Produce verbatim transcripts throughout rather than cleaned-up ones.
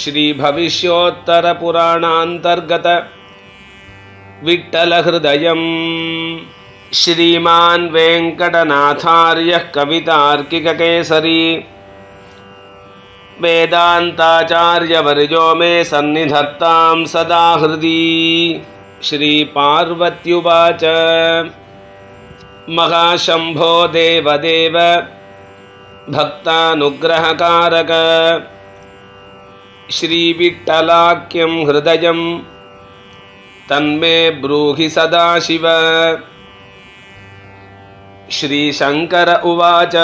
Shri Bhavishyottara पुराणांतर्गत Whittle हृदयम् श्रीमान वेंकटनाथार्य कवितार्किक केसरी वेदांताचार्य वर्जो मे सन्निधत्तां सदा हृदि। श्री पार्वत्युवाच महाशंभो देवदेव भक्तानुग्रहकारक श्रीविट्टलाख्यं हृदयं तन्मे ब्रूहि सदाशिव। श्रीशंकर उवाच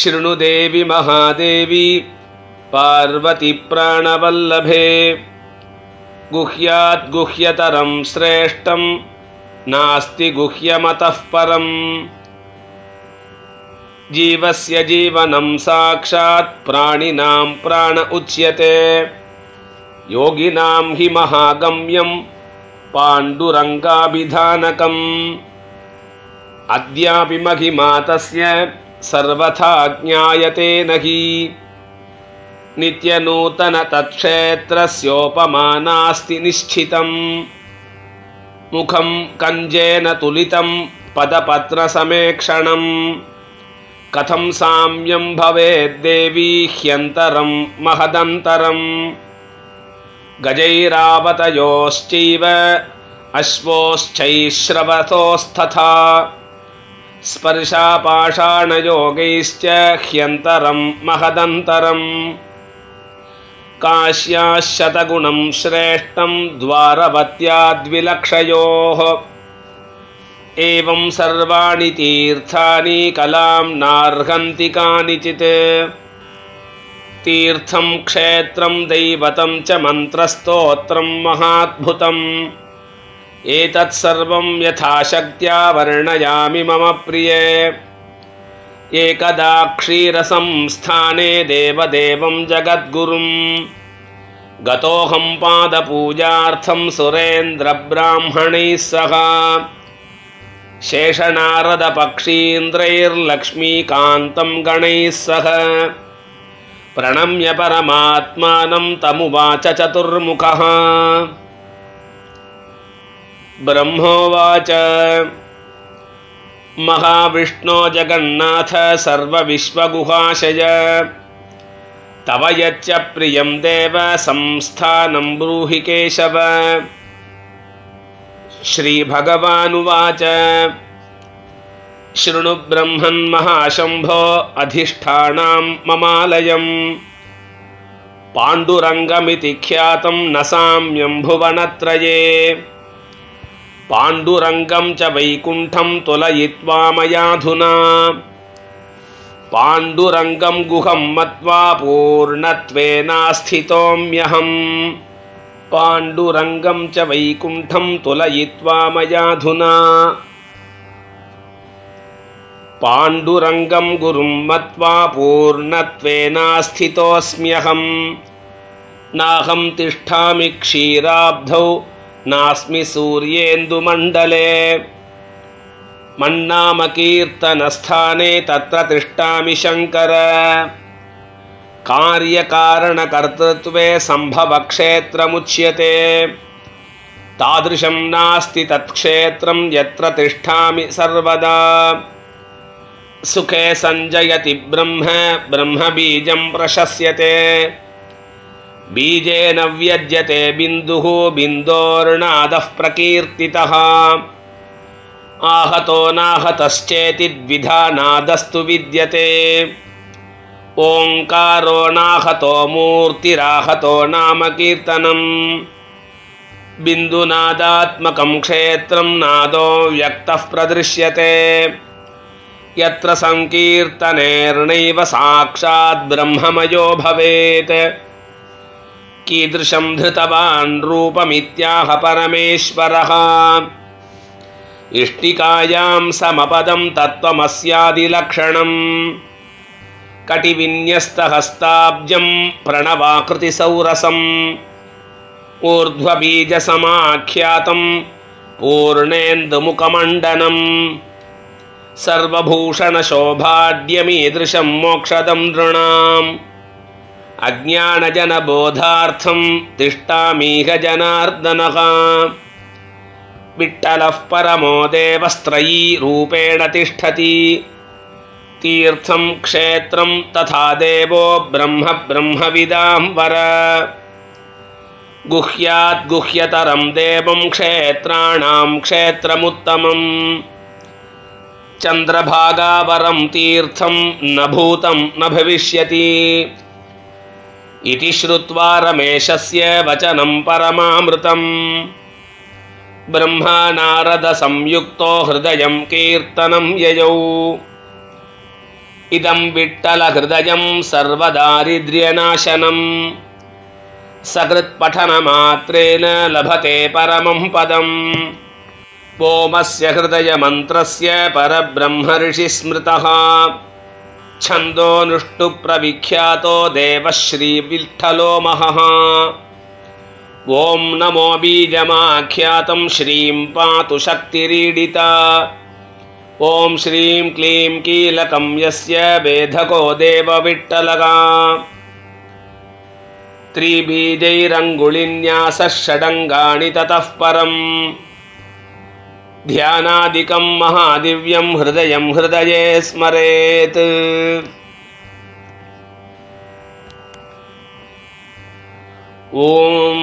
शृणु देवी महादेवी पार्वती प्राणवल्लभे गुह्यात् गुह्यतरं श्रेष्ठं नास्ति गुह्यमतः परम् जीवस्य जीवनं साक्षात् प्राणिनां प्राण उच्यते योगिनां हि महागम्यं पाण्डुरङ्गाभिधानकम् अद्यापि महिमा तस्य सर्वथा ज्ञायते नहि नित्यनूतन तत्क्षेत्रस्योपमानास्ति निश्चितं मुखं कंजेन तुलितं पदपत्रसमेक्षणं कथं साम्यं भवेद् देवी ह्यन्तरं महदन्तरं गजैरावतयोश्चैव अश्वोश्चैश्रवतोस्तथा स्पर्शापाषाणयोगैश्च ह्यन्तरं महदन्तरं काश्याशतगुणं श्रेष्ठं द्वारवत्याद्विलक्षयोः एवं सर्वाणि तीर्थानि कलां नार्हन्ति कानिचित् तीर्थं क्षेत्रं दैवतं च मन्त्रस्तोत्रं महाद्भुतम् एतत्सर्वं यथाशक्त्या वर्णयामि मम प्रिये एकदा क्षीरसंस्थाने देवदेवं जगद्गुरुं गतोऽहं पादपूजार्थं सुरेन्द्रब्राह्मणैः सह शेषनारदपक्षीन्द्रैर्लक्ष्मीकान्तं गणैः सह प्रणम्य परमात्मानं तमुवाच चतुर्मुखः। ब्रह्मोवाच महाविष्णो जगन्नाथ सर्वविश्वगुहाशय तव यच्च प्रियं देव संस्थानं ब्रूहि केशव। श्रीभगवानुवाच शृणु ब्रह्मन् महाशंभो अधिष्ठानां ममालयं पाण्डुरङ्गमिति ख्यातं न साम्यं भुवनत्रये पाण्डुरङ्गं च वैकुण्ठं तुलयित्वा मयाधुना पाण्डुरङ्गं गुहं मत्वा पूर्णत्वेनास्थितोऽम्यहम् पाण्डुरङ्गं च वैकुण्ठं तुलयित्वा मयाधुना पाण्डुरङ्गं गुरुं मत्वा पूर्णत्वेनास्थितोऽस्म्यहं नाहं तिष्ठामि क्षीराब्धौ नास्मि सूर्येन्दुमण्डले मन्नामकीर्तनस्थाने तत्र तिष्ठामि शङ्कर कार्यकारणकर्तृत्वे सम्भवक्षेत्रमुच्यते तादृशं नास्ति तत्क्षेत्रं यत्र तिष्ठामि सर्वदा सुखे सञ्जयति ब्रह्म ब्रह्मबीजं प्रशस्यते बीजेन व्यज्यते बिन्दुः बिन्दोर्नादः प्रकीर्तितः आहतो नाहतश्चेति द्विधा नादस्तु विद्यते ओंकारो नाहतो मूर्तिराहतो नाम कीर्तनं बिन्दुनादात्मकं क्षेत्रं नादो व्यक्तः प्रदृश्यते यत्र संकीर्तनेर्णैव साक्षात् ब्रह्ममयो भवेत् कीदृशं धृतवान् रूपमित्याह परमेश्वरः इष्टिकायां समपदं तत्त्वमस्यादिलक्षणम् कटिविन्यस्तहस्ताब्जं प्रणवाकृतिसौरसं ऊर्ध्वबीजसमाख्यातं पूर्णेन्दुमुखमण्डनं सर्वभूषणशोभाढ्यमीदृशं मोक्षदं नृणाम् अज्ञानजन बोधार्थं तिष्ठामीह जनार्दनः विट्ठलः परमो देवस्त्रयी रूपेण तिष्ठति तीर्थं क्षेत्रं तथा देवो ब्रह्म ब्रह्मविदाम्बर गुह्यात् गुह्यतरं देवं क्षेत्राणां क्षेत्रमुत्तमं चंद्रभागावरं तीर्थं न भूतं न भविष्यति इति श्रुत्वा रमेशस्य वचनं परमामृतं ब्रह्मा नारद संयुक्तो हृदयं कीर्तनं ययौ इदं विट्ठल हृदयं सर्वदारिद्र्यनाशनं सकृत् पठनमात्रेण लभते परमं पदं व्योमस्य हृदयमन्त्रस्य परब्रह्मर्षि स्मृतः छन्दोऽनुष्टुप् प्रविख्यातो देवश्रीविट्ठलो महः ॐ नमो बीजमाख्यातं श्रीं पातु शक्तिरीडिता ओम श्रीं क्लीं कीलकं यस्य वेधको देवविट्ठलगा त्रिबीजैरङ्गुलिन्यासः षडङ्गानि ततः परं ध्यानादिकं महादिव्यं हृदयं हृदये स्मरेत् ओम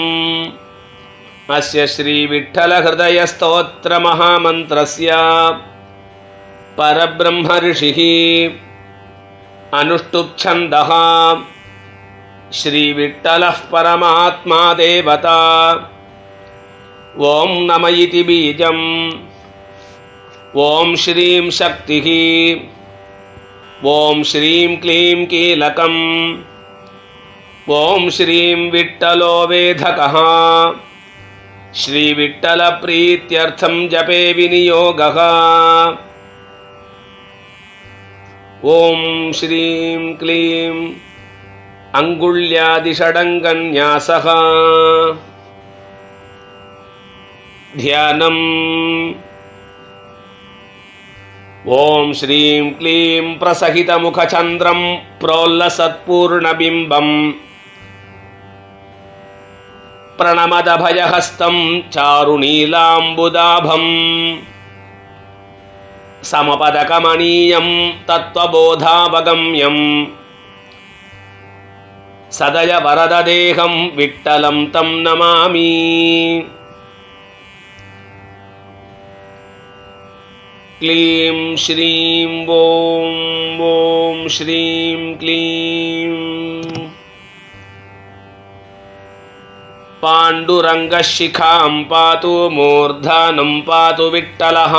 अस्य श्रीविट्ठलहृदयस्तोत्र महामन्त्रस्य परब्रह्मर्षिः अनुष्टुप्छन्दः श्रीविट्ठलः परमात्मा देवता ओं नम इति बीजं ओं श्रीं शक्तिः ओं श्रीं क्लीं कीलकम् ओं श्रीं विट्ठलो वेधकः श्रीविट्ठलप्रीत्यर्थं जपे विनियोगः ओम श्रीं क्लीं अंगुल्यादिषडङ्गन्यासः ध्यानम् ओम श्रीं क्लीं प्रसहितमुखचन्द्रं प्रोल्लसत्पूर्णबिम्बं प्रणमदभयहस्तं चारुनीलाम्बुदाभम् समपदकमनीयं तत्त्वबोधावगम्यं सदय वरददेहं विट्ठलं तं नमामि क्लीं श्रीं ॐ ॐ श्रीं क्लीं पाण्डुरङ्गशिखां पातु मूर्धनं पातु विट्ठलः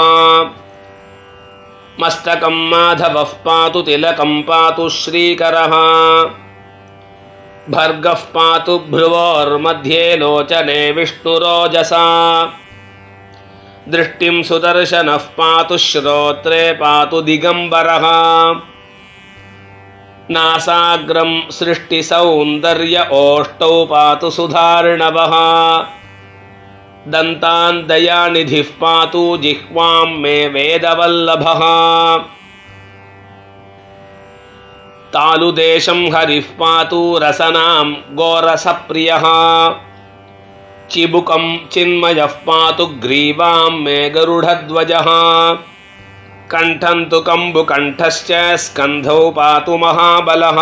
मस्तकं माधवः पातु तिलकं पातु श्रीकरः भर्गः पातु भ्रुवोर्मध्ये लोचने विष्णुरोजसा दृष्टिं सुदर्शनः पातु श्रोत्रे पातु दिगम्बरः नासाग्रं सृष्टिसौन्दर्य ओष्ठौ पातु सुधार्णवः दन्तान् दयानिधिः पातु जिह्वां मे वेदवल्लभः तालुदेशं हरिः पातु रसनां गोरसप्रियः चिबुकं चिन्मयः पातु ग्रीवां मे गरुडध्वजः कण्ठं तु कम्बुकण्ठश्च स्कन्धौ पातु महाबलः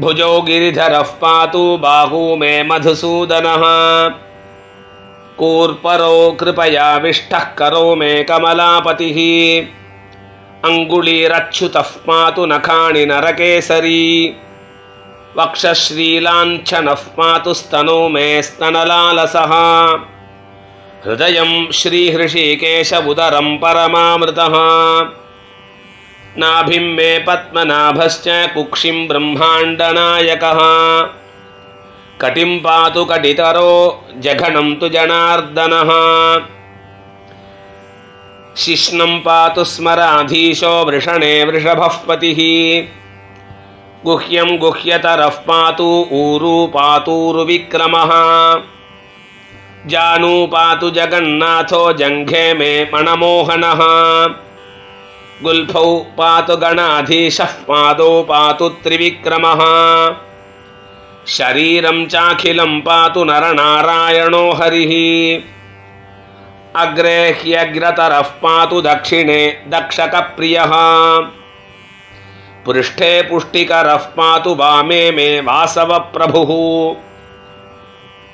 भुजौ गिरिधरः पातु बाहू मे मधुसूदनः कूर्परो कृपयाविष्टः करो मे कमलापतिः अङ्गुलीरच्युतः पातु नखानि नरकेसरी वक्षश्रीलाञ्छनः पातु स्तनो मे स्तनलालसः हृदयं श्रीहृषीकेश उदरं परमामृतः नाभिं मे पद्मनाभश्च कुक्षिं ब्रह्माण्डनायकः कटिं पातु कटितरो जघनं तु जनार्दनः शिश्नं पातु स्मराधीशो वृषणे वृषभः पतिः गुह्यं गुह्यतरः पातु ऊरू पातूरुविक्रमः जानू पातु जगन्नाथो जङ्घे मे मणमोहनः गुल्फौ पातु गणाधीशः पादौ पातु त्रिविक्रमः शरीरं चाखिलं पातु नरनारायणो हरिः। अग्रे ह्यग्रतरः पातु दक्षिणे दक्षकप्रियः। पृष्ठे पुष्टिकरः पातु वामे मे वासवप्रभुः।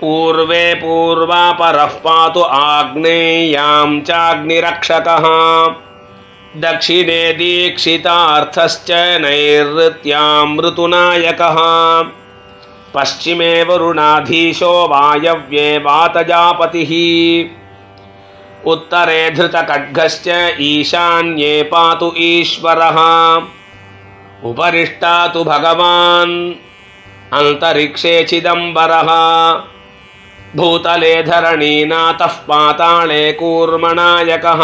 पूर्वे पूर्वापरः पातु आग्नेयां चाग्निरक्षकः। दक्षिणे दीक्षितार्थश्च नैऋत्यां ऋतुनायकः। पश्चिमे वरुणाधीशो वायव्ये वातजापतिः। उत्तरे धृतखड्गश्च ईशान्ये पातु ईश्वरः। उपरिष्टातु भगवान् अन्तरिक्षे चिदम्बरः। भूतले धरणीनाथः पाताले कूर्मनायकः।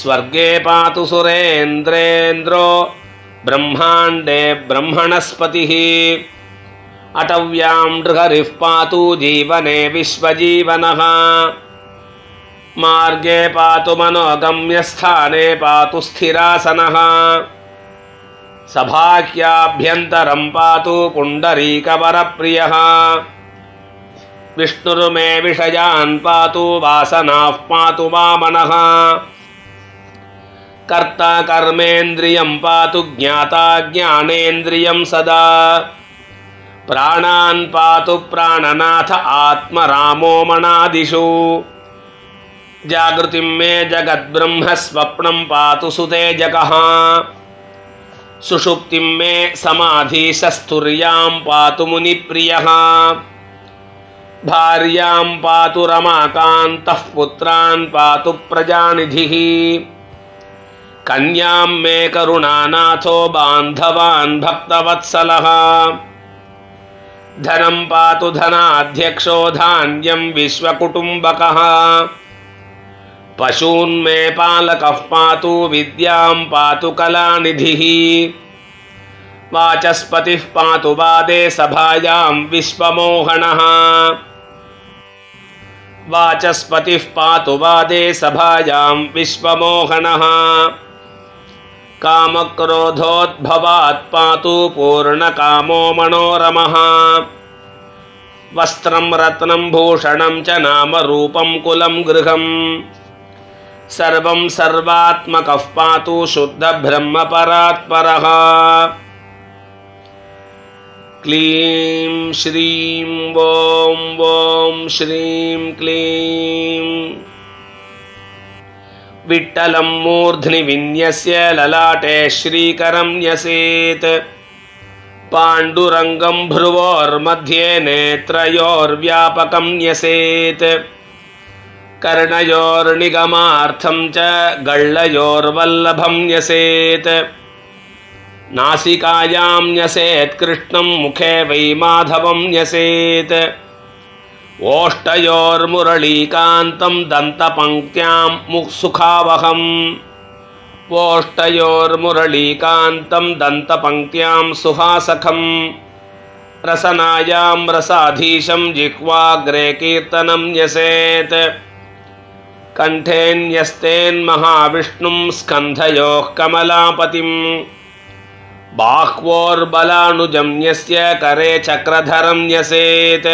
स्वर्गे पातु सुरेन्द्रेन्द्रो ब्रह्माण्डे ब्रह्मणस्पतिः। अटव्यां नृहरिः पातु जीवने विश्वजीवनः। मार्गे पातु मनोगम्यस्थाने पातु स्थिरासनः। सभाख्याभ्यन्तरं पातु पुण्डरीकवरप्रियः। विष्णुर्मे विषयान् पातु वासनाः पातु वामनः। कर्ता कर्मेन्द्रियं पातु ज्ञाता ज्ञानेन्द्रियं सदा। प्राणान् पातु प्राणनाथ आत्मरामो मनादिषु। जागृतिं मे जगद्ब्रह्म स्वप्नं पातु सुतेजकः। सुषुप्तिं मे समाधिशस्तुर्यां पातु मुनिप्रियः। भार्यां पातु रमाकान्तः पुत्रान् पातु प्रजानिधिः। कन्यां मे करुणानाथो बान्धवान् भक्तवत्सलः। धनं पातु धनाध्यक्षो धान्यं विश्वकुटुम्बकः। पशून्मे पालकः पातु विद्यां पातु कलानिधिः। वाचस्पतिः पातु वादे सभायां विश्वमोहनः। वाचस्पतिः पातु वादे सभायां विश्वमोहनः। कामक्रोधोद्भवात् पातु पूर्णकामो मनोरमः। वस्त्रं रत्नं भूषणं च नाम रूपं कुलं गृहं सर्वं सर्वात्मकः पातु शुद्धब्रह्मपरात्परः। क्लीं श्रीं वों वों श्रीं क्लीं विट्टलं मूर्ध्नि विन्यस्य ललाटे श्रीकरं न्यसेत्। पाण्डुरङ्गं भ्रुवोर्मध्ये नेत्रयोर्व्यापकं न्यसेत्। कर्णयोर्निगमार्थं च गल्लयोर्वल्लभं न्यसेत्। नासिकायां न्यसेत् कृष्णं मुखे वै माधवं न्यसेत्। ओष्ठयोर्मुरलीकान्तं दन्तपङ्क्त्यां मुखसुखावहम्। ओष्ठयोर्मुरलीकान्तं दन्तपङ्क्त्यां सुहासखम्। रसनायां रसाधीशं जिह्वाग्रे कीर्तनं न्यसेत्। कण्ठे न्यस्तेन्महाविष्णुं स्कन्धयोः कमलापतिम्। बाह्वोर्बलानुजं न्यस्य करे चक्रधरं न्यसेत्।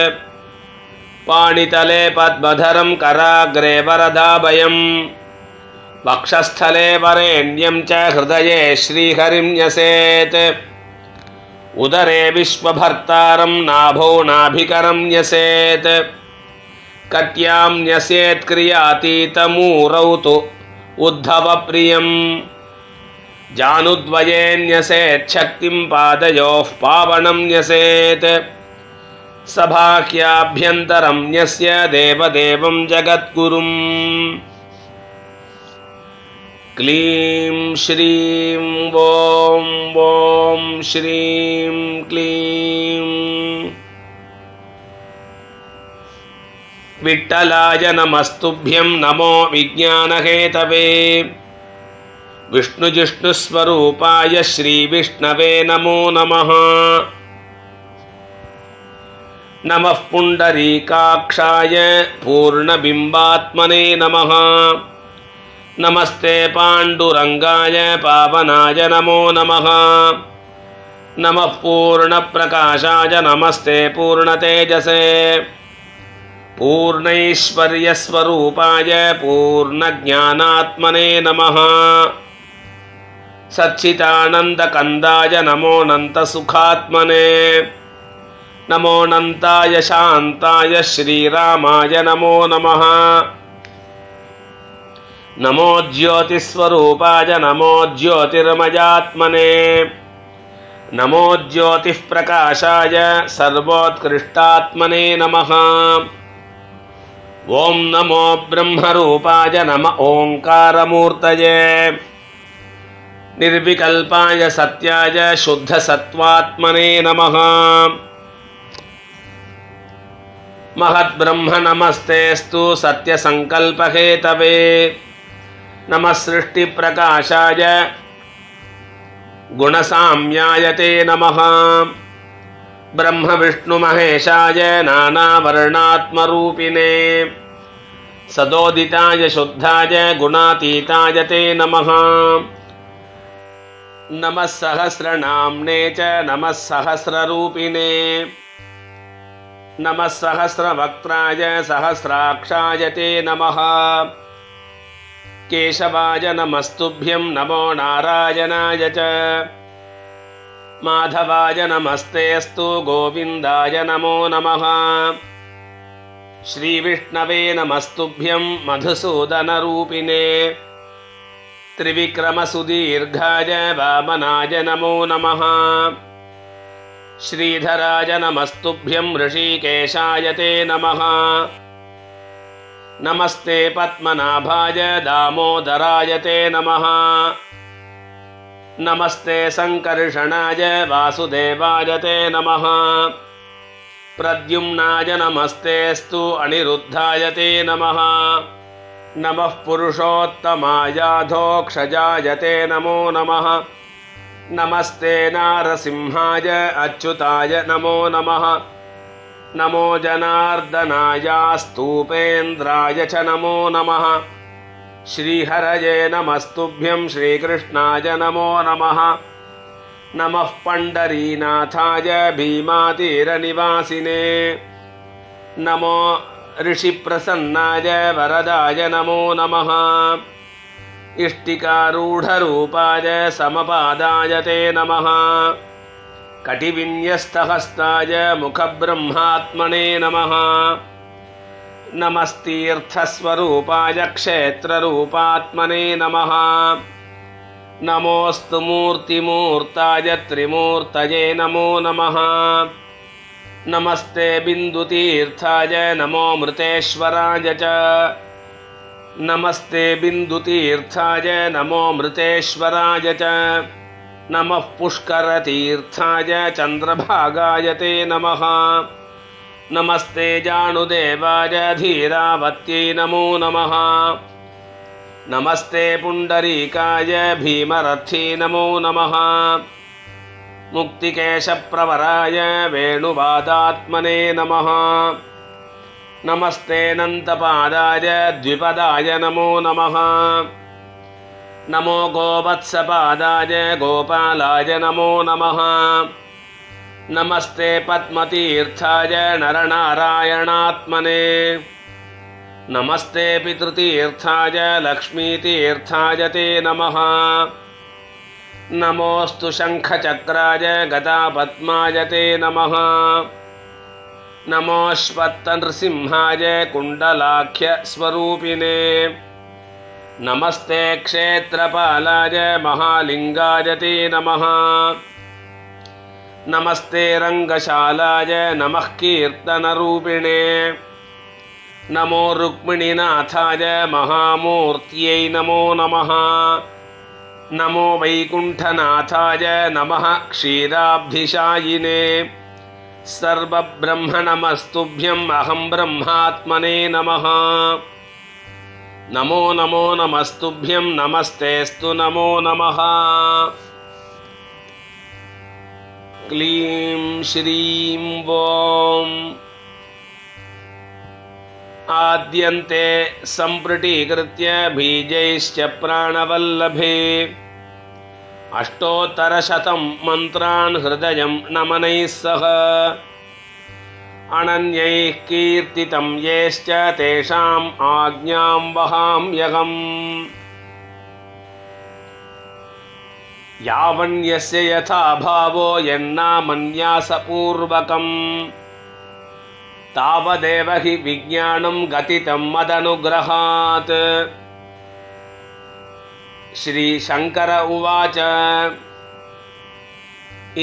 पाणितले पद्मधरं कराग्रे वरदाभयं। वक्षस्थले वरेण्यं च हृदये श्रीहरिं न्यसेत्। उदरे विश्वभर्तारं नाभो नाभिकरं न्यसेत्। कट्यां न्यसेत् क्रियातीतमूरौ तु उद्धवप्रियं। जानुद्वये न्यसेत् शक्तिं पादयोः पावनं न्यसेत्। सभाख्याभ्यन्तरं न्यस्य देवदेवं जगद्गुरुं। क्लीं श्रीं वों वों श्रीं क्लीं विट्ठलाय नमस्तुभ्यं नमो विज्ञानहेतवे। विष्णुजिष्णुस्वरूपाय श्रीविष्णवे नमो नमः। नमः पुण्डरीकाक्षाय पूर्णबिम्बात्मने नमः। नमस्ते पाण्डुरङ्गाय पावनाय नमो नमः। नमः पूर्ण प्रकाशाय नमस्ते पूर्ण तेजसे पूर्णैश्वर्य स्वरूपाय पूर्ण ज्ञानात्मने नमः सच्चिदानंद कंदाय नमो अनंत सुखात्मने नमो अनंताय शांताय श्रीरामाय नमो नमः नमो ज्योतिस्वरूपाय नमो ज्योतिर्मयात्मने नमो ज्योतिप्रकाशाय सर्वोत्कृष्टात्मने नमः ओम नमो ब्रह्मरूपाय नमः ओंकारमूर्तये निर्विकल्पाय सत्याय शुद्धसत्त्वात्मने नमः महद्ब्रह्म नमस्तेस्तु सत्यसंकल्पहेतवे नमः सृष्टिप्रकाशाय गुणसाम्याय ते नमः ब्रह्म विष्णु महेशाय नानावर्णात्मरूपिणे सदोदिताय शुद्धाय गुणातीताय ते नमः नमः सहस्रनाम्ने च नमः सहस्ररूपिणे नमः सहस्रवक्त्राय सहस्राक्षाय ते नमः केशवाय नमस्तुभ्यं नमो नारायणाय च माधवाय नमस्तेऽस्तु गोविन्दाय नमो नमः श्रीविष्णवे नमस्तुभ्यं मधुसूदनरूपिणे त्रिविक्रमसुदीर्घाय वामनाय नमो नमः श्रीधराय नमस्तुभ्यं ऋषिकेशाय ते नमः नमस्ते पद्मनाभाय दामोदराय ते नमः नमस्ते संकर्षणाय वासुदेवाय ते नमः प्रद्युम्नाय नमस्तेस्तु अनिरुद्धाय ते नमः नमः पुरुषोत्तमायाधोक्षजाय ते नमो नमः नमस्ते नारसिंहाय अच्युताय नमो नमः नमो जनार्दनाय स्तूपेन्द्राय च नमो नमः श्रीहरये नमस्तुभ्यं श्रीकृष्णाय नमो नमः नमः पंडरीनाथाय भीमातीरनिवासिने नमो ऋषिप्रसन्नाय वरदाय नमो नमः इष्टिकारूढरूपाय समपादाय ते नमः कटिविन्यस्तहस्ताय मुखब्रह्मात्मने नमः नमस्तीर्थस्वरूपाय क्षेत्ररूपात्मने नमः नमोऽस्तु मूर्तिमूर्ताय त्रिमूर्तये नमो नमः नमस्ते बिन्दुतीर्थाय नमो मृतेश्वराय च नमस्ते बिन्दुतीर्थाय नमो मृतेश्वराय च नमः पुष्करतीर्थाय चंद्रभागाय ते नमः नमस्ते जानुदेवाय धीरावत्यै नमो नमः नमस्ते पुंडरीकाय भीमरथी नमो नमः मुक्तिकेशप्रवराय वेणुवादात्मने नमः नमस्ते नंतपादाय द्विपदाय नमो नमः नमो गोवत्सपादाय गोपालाय नमो नमः नमस्ते पद्मतीर्थाय नरनारायणात्मने नमस्ते पितृतीर्थाय लक्ष्मीतीर्थाय ते नमः नमोऽस्तु शङ्खचक्राय गदापद्माय ते नमः नमोऽश्वत्थनृसिंहाय कुण्डलाख्यस्वरूपिणे नमस्ते क्षेत्रपालाय महालिंगाय ते नमः नमस्ते रंगशालाय नमः कीर्तनरूपिणे नमो रुक्मिणीनाथाय महामूर्त्यै नमो नमः नमो वैकुंठनाथाय नमः क्षीराब्धिशायिने सर्वब्रह्म नमस्तुभ्यं अहं ब्रह्मात्मने नमः नमो नमो नमस्तुभ्यं नमस्तेस्तु नमो नमः क्लीं श्रीं वों आद्यन्ते संप्रटीकृत्य बीजैश्च प्राणवल्लभे अष्टोत्तरशतं मन्त्रान् हृदयं नमनैः सह अनन्यैः कीर्तितं येश्च तेषाम् आज्ञां वहाम्यहम् यावन्यस्य यथा भावो यन्नामन्यासपूर्वकम् तावदेव हि विज्ञानं गतितं मदनुग्रहात्। श्री शंकर उवाच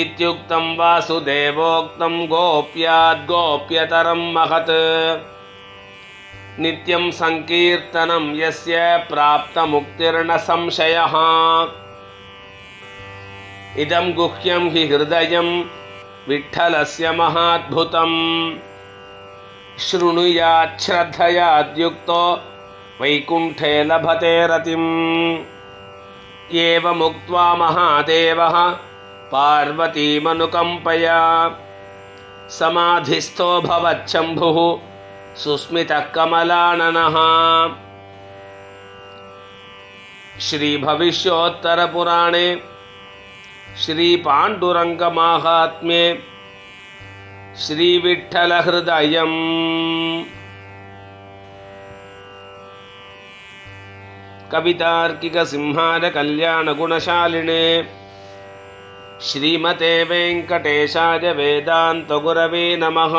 इत्युक्तं वासुदेवोक्तं गोप्याद् गोप्यतरं महत् नित्यं संकीर्तनं यस्य प्राप्तमुक्तिर्न संशयः। इदं गुह्यं हि हृदयं विठ्ठलस्य महाद्भुतं शृणुयात् श्रद्धयाद्युक्तो वैकुण्ठे लभते रतिम्। एवमुक्त्वा महादेवः पार्वतीमनुकंपया समाधिस्थो भवच्छम्भुः सुस्मितः कमलाननः। श्रीभविष्योत्तरपुराणे श्रीपाण्डुरङ्गमाहात्म्ये श्रीविठ्ठलहृदयम् कवितार्किक सिंहार कल्याण गुणशालिने श्रीमते वेंकटेशाय वेदांत गुरवे नमः।